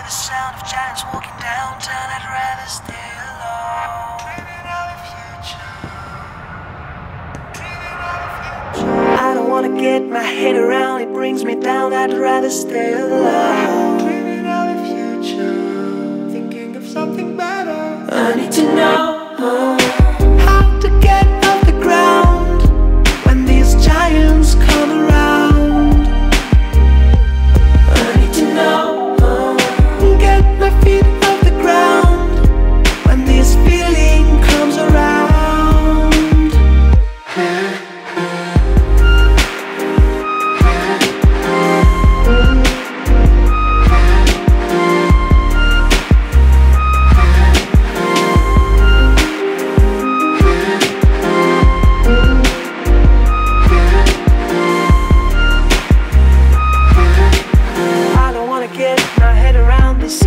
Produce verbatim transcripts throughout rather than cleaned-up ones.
hear the sound of giants walking downtown. I'd rather stay alone. Dreaming of the future. Dreaming of the future. I don't wanna get my head around. It brings me down. I'd rather stay alone. Dreaming of the future. Thinking of something better. I need to know oh.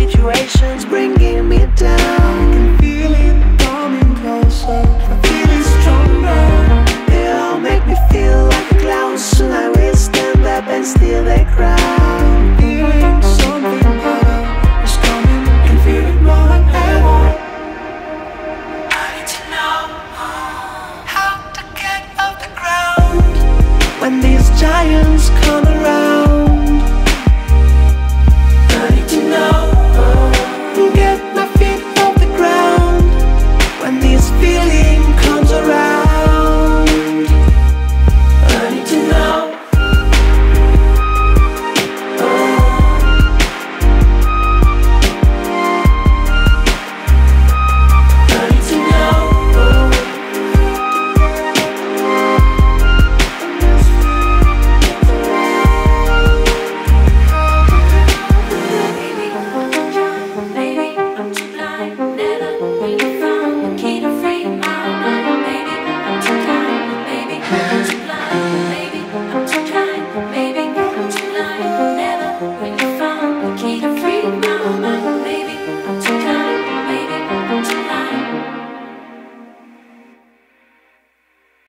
Situation's bringing me down. I can feel it coming closer. I'm feeling stronger. They all make me feel like a clown. Soon I will stand up and still they cry.